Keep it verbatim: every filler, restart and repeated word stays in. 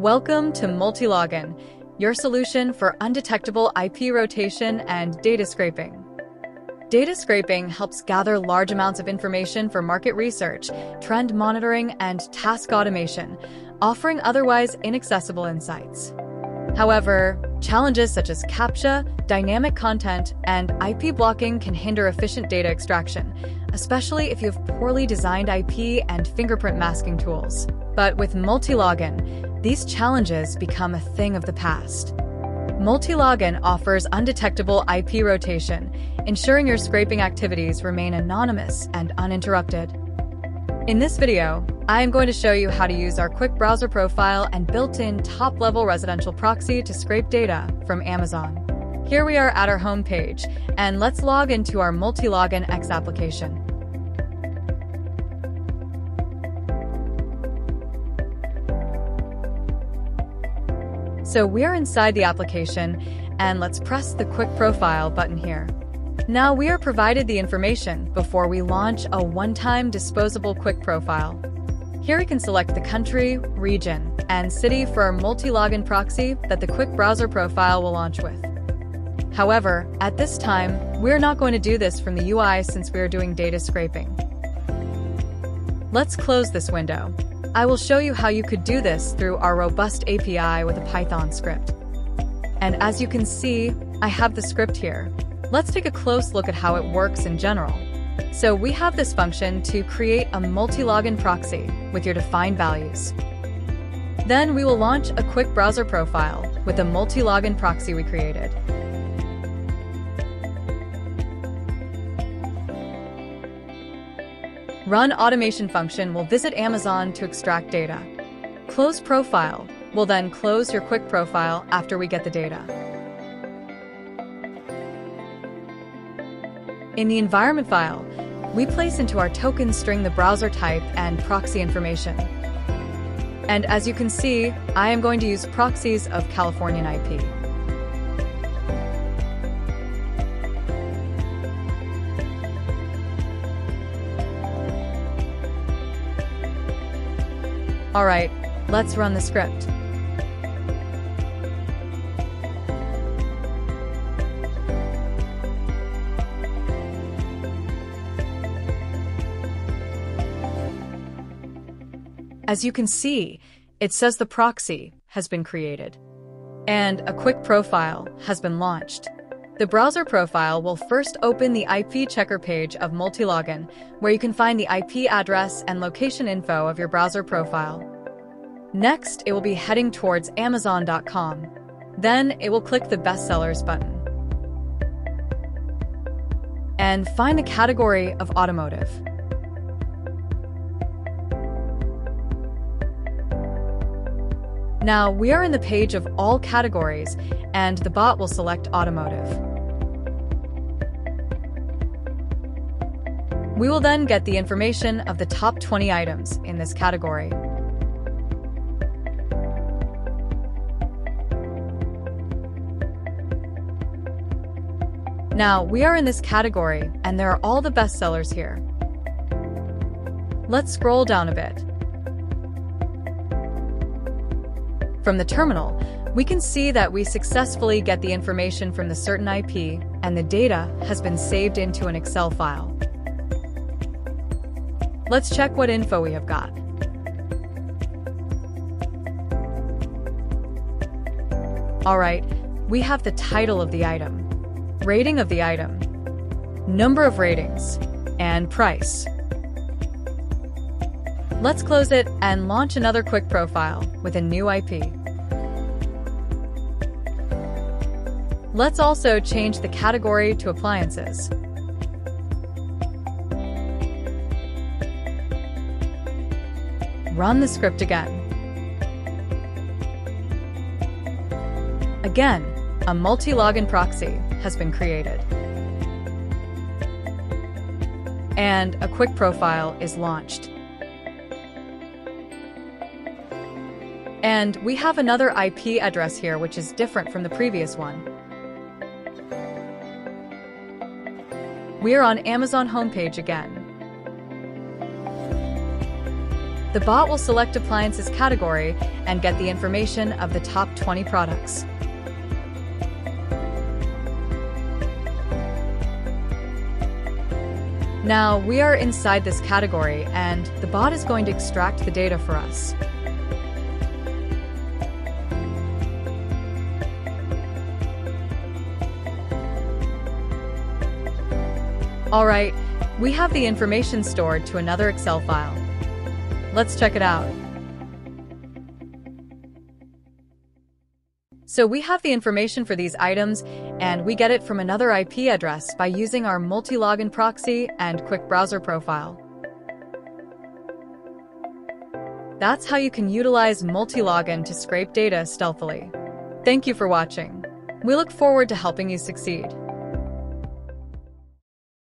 Welcome to Multilogin, your solution for undetectable I P rotation and data scraping. Data scraping helps gather large amounts of information for market research, trend monitoring, and task automation, offering otherwise inaccessible insights. However, challenges such as CAPTCHA, dynamic content, and I P blocking can hinder efficient data extraction, especially if you have poorly designed I P and fingerprint masking tools. But with Multilogin, these challenges become a thing of the past. Multilogin offers undetectable I P rotation, ensuring your scraping activities remain anonymous and uninterrupted. In this video, I am going to show you how to use our quick browser profile and built-in top-level residential proxy to scrape data from Amazon. Here we are at our home page, and let's log into our Multilogin X application. So we're inside the application, and let's press the Quick Profile button here. Now we are provided the information before we launch a one-time disposable Quick Profile. Here we can select the country, region, and city for our multi-login proxy that the Quick Browser Profile will launch with. However, at this time, we're not going to do this from the U I since we are doing data scraping. Let's close this window. I will show you how you could do this through our robust A P I with a Python script. And as you can see, I have the script here. Let's take a close look at how it works in general. So we have this function to create a multi-login proxy with your defined values. Then we will launch a quick browser profile with a multi-login proxy we created. Run automation function will visit Amazon to extract data. Close profile will then close your quick profile after we get the data. In the environment file, we place into our token string the browser type and proxy information. And as you can see, I am going to use proxies of Californian I P. All right, let's run the script. As you can see, it says the proxy has been created and a quick profile has been launched. The browser profile will first open the I P checker page of Multilogin, where you can find the I P address and location info of your browser profile. Next, it will be heading towards Amazon dot com. Then it will click the bestsellers button and find the category of automotive. Now we are in the page of all categories, and the bot will select automotive. We will then get the information of the top twenty items in this category. Now we are in this category, and there are all the bestsellers here. Let's scroll down a bit. From the terminal, we can see that we successfully get the information from the certain I P, and the data has been saved into an Excel file. Let's check what info we have got. All right, we have the title of the item, rating of the item, number of ratings, and price. Let's close it and launch another quick profile with a new I P. Let's also change the category to appliances. Run the script again. Again, a multi-login proxy has been created. And a quick profile is launched. And we have another I P address here, which is different from the previous one. We are on Amazon homepage again. The bot will select appliances category and get the information of the top twenty products. Now we are inside this category and the bot is going to extract the data for us. Alright, we have the information stored to another Excel file. Let's check it out. So we have the information for these items and we get it from another I P address by using our multilogin proxy and quick browser profile. That's how you can utilize multilogin to scrape data stealthily. Thank you for watching. We look forward to helping you succeed.